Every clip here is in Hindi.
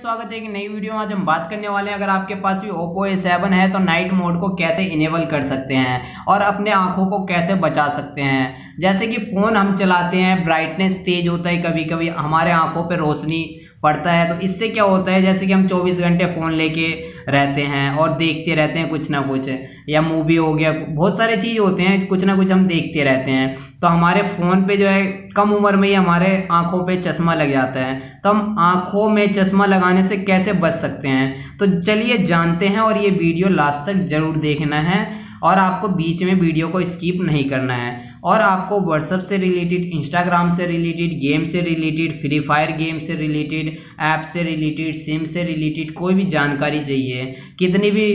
स्वागत है कि नई वीडियो में। आज हम बात करने वाले हैं, अगर आपके पास भी Oppo A7 है तो नाइट मोड को कैसे इनेबल कर सकते हैं और अपने आंखों को कैसे बचा सकते हैं। जैसे कि फ़ोन हम चलाते हैं, ब्राइटनेस तेज होता है, कभी कभी हमारे आंखों पर रोशनी पड़ता है, तो इससे क्या होता है, जैसे कि हम 24 घंटे फ़ोन लेके रहते हैं और देखते रहते हैं कुछ ना कुछ, या मूवी हो गया, बहुत सारे चीज़ होते हैं, कुछ ना कुछ हम देखते रहते हैं, तो हमारे फ़ोन पे जो है कम उम्र में ही हमारे आंखों पे चश्मा लग जाता है। तो हम आंखों में चश्मा लगाने से कैसे बच सकते हैं, तो चलिए जानते हैं। और ये वीडियो लास्ट तक ज़रूर देखना है और आपको बीच में वीडियो को स्किप नहीं करना है। और आपको व्हाट्सअप से रिलेटेड, इंस्टाग्राम से रिलेटेड, गेम से रिलेटेड, फ्री फायर गेम से रिलेटेड, ऐप से रिलेटेड, सिम से रिलेटेड कोई भी जानकारी चाहिए, कितनी भी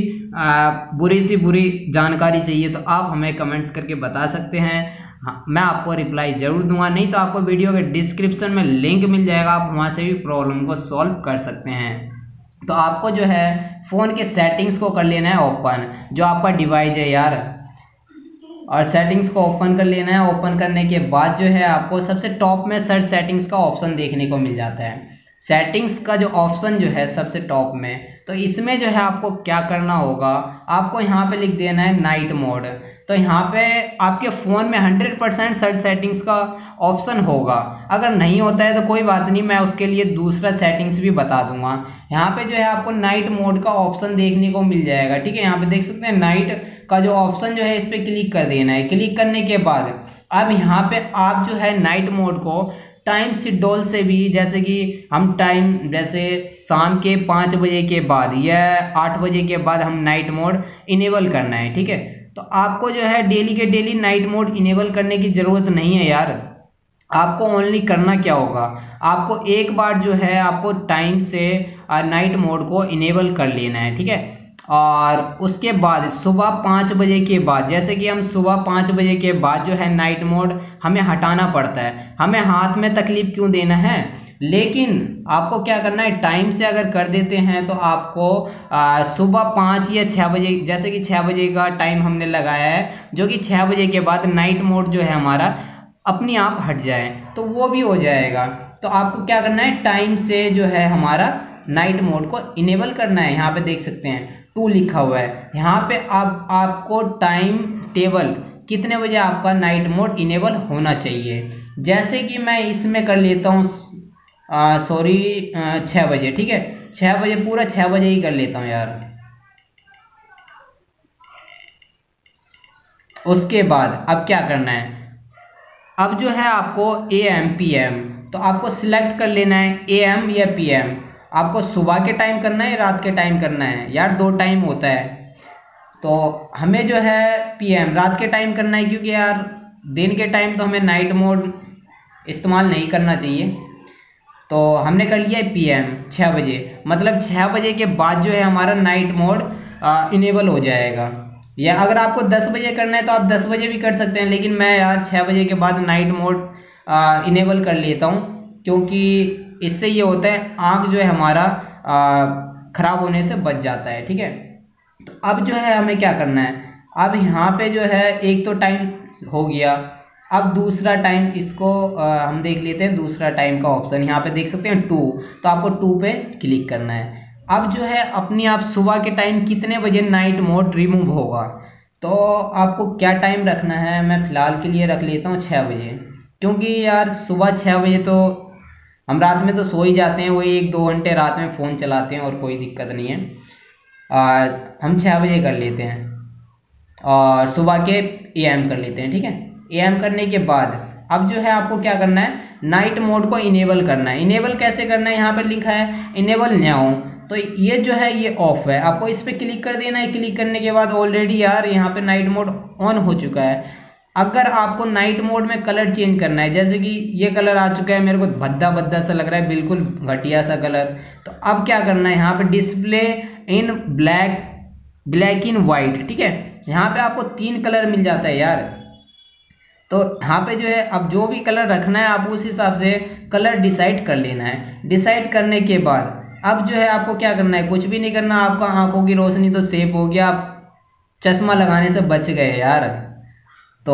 बुरी सी बुरी जानकारी चाहिए, तो आप हमें कमेंट्स करके बता सकते हैं, मैं आपको रिप्लाई ज़रूर दूंगा। नहीं तो आपको वीडियो के डिस्क्रिप्शन में लिंक मिल जाएगा, आप वहाँ से भी प्रॉब्लम को सॉल्व कर सकते हैं। तो आपको जो है फ़ोन के सेटिंग्स को कर लेना है ओपन, जो आपका डिवाइस है यार, और सेटिंग्स को ओपन कर लेना है। ओपन करने के बाद जो है आपको सबसे टॉप में सर्च सेटिंग्स का ऑप्शन देखने को मिल जाता है। सेटिंग्स का जो ऑप्शन जो है सबसे टॉप में, तो इसमें जो है आपको क्या करना होगा, आपको यहाँ पे लिख देना है नाइट मोड। तो यहाँ पे आपके फ़ोन में 100% सर्च सेटिंग्स का ऑप्शन होगा, अगर नहीं होता है तो कोई बात नहीं, मैं उसके लिए दूसरा सेटिंग्स भी बता दूंगा। यहाँ पे जो है आपको नाइट मोड का ऑप्शन देखने को मिल जाएगा, ठीक है, यहाँ पे देख सकते हैं नाइट का जो ऑप्शन जो है इस पर क्लिक कर देना है। क्लिक करने के बाद अब यहाँ पे आप जो है नाइट मोड को टाइम शेड्यूल से भी, जैसे कि हम टाइम, जैसे शाम के 5 बजे के बाद या 8 बजे के बाद हम नाइट मोड इनेबल करना है, ठीक है। तो आपको जो है डेली के डेली नाइट मोड इनेबल करने की ज़रूरत नहीं है यार। आपको ओनली करना क्या होगा, आपको एक बार जो है आपको टाइम से नाइट मोड को इनेबल कर लेना है, ठीक है। और उसके बाद सुबह 5 बजे के बाद, जैसे कि हम सुबह 5 बजे के बाद जो है नाइट मोड हमें हटाना पड़ता है। हमें हाथ में तकलीफ़ क्यों देना है, लेकिन आपको क्या करना है, टाइम से अगर कर देते हैं तो आपको सुबह 5 या 6 बजे, जैसे कि 6 बजे का टाइम हमने लगाया है, जो कि 6 बजे के बाद नाइट मोड जो है हमारा अपने आप हट जाए, तो वो भी हो जाएगा। तो आपको क्या करना है, टाइम से जो है हमारा नाइट मोड को इनेबल करना है। यहाँ पे देख सकते हैं 2 लिखा हुआ है, यहाँ पे आपको टाइम टेबल कितने बजे आपका नाइट मोड इनेबल होना चाहिए, जैसे कि मैं इसमें कर लेता हूँ 6 बजे, ठीक है, 6 बजे, पूरा 6 बजे ही कर लेता हूँ यार। उसके बाद अब क्या करना है, अब जो है आपको AM PM, तो आपको सिलेक्ट कर लेना है AM या PM, आपको सुबह के टाइम करना है, रात के टाइम करना है, यार 2 टाइम होता है, तो हमें जो है PM रात के टाइम करना है, क्योंकि यार दिन के टाइम तो हमें नाइट मोड इस्तेमाल नहीं करना चाहिए। तो हमने कर लिया है PM 6 बजे, मतलब 6 बजे के बाद जो है हमारा नाइट मोड इनेबल हो जाएगा। या अगर आपको 10 बजे करना है तो आप 10 बजे भी कर सकते हैं, लेकिन मैं यार 6 बजे के बाद नाइट मोड इनेबल कर लेता हूँ, क्योंकि इससे ये होता है आँख जो है हमारा ख़राब होने से बच जाता है, ठीक है। तो अब जो है हमें क्या करना है, अब यहाँ पे जो है एक तो टाइम हो गया, अब दूसरा टाइम इसको हम देख लेते हैं। दूसरा टाइम का ऑप्शन यहाँ पे देख सकते हैं 2, तो आपको 2 पे क्लिक करना है। अब जो है अपनी आप सुबह के टाइम कितने बजे नाइट मोड रिमूव होगा, तो आपको क्या टाइम रखना है, मैं फ़िलहाल के लिए रख लेता हूँ 6 बजे, क्योंकि यार सुबह 6 बजे तो हम रात में तो सो ही जाते हैं, वही 1-2 घंटे रात में फ़ोन चलाते हैं और कोई दिक्कत नहीं है, हम 6 बजे कर लेते हैं और सुबह के AM कर लेते हैं, ठीक है। AM करने के बाद अब जो है आपको क्या करना है, नाइट मोड को इनेबल करना है। इनेबल कैसे करना है, यहाँ पर लिखा है इनेबल नाउ, तो ये जो है ये ऑफ़ है, आपको इस पर क्लिक कर देना है। क्लिक करने के बाद ऑलरेडी यार यहाँ पर नाइट मोड ऑन हो चुका है। अगर आपको नाइट मोड में कलर चेंज करना है, जैसे कि ये कलर आ चुका है, मेरे को भद्दा भद्दा सा लग रहा है, बिल्कुल घटिया सा कलर, तो अब क्या करना है, यहाँ पे display in black, black in white, ठीक है, यहाँ पे आपको 3 कलर मिल जाता है यार। तो यहाँ पे जो है अब जो भी कलर रखना है आप उस हिसाब से कलर डिसाइड कर लेना है। डिसाइड करने के बाद अब जो है आपको क्या करना है, कुछ भी नहीं करना, आपका आँखों की रोशनी तो सेफ हो गया, आप चश्मा लगाने से बच गए यार। तो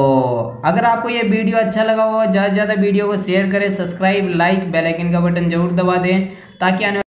अगर आपको ये वीडियो अच्छा लगा हो, ज़्यादा से ज़्यादा वीडियो को शेयर करें, सब्सक्राइब, लाइक, बेल आइकन का बटन जरूर दबा दें, ताकि आने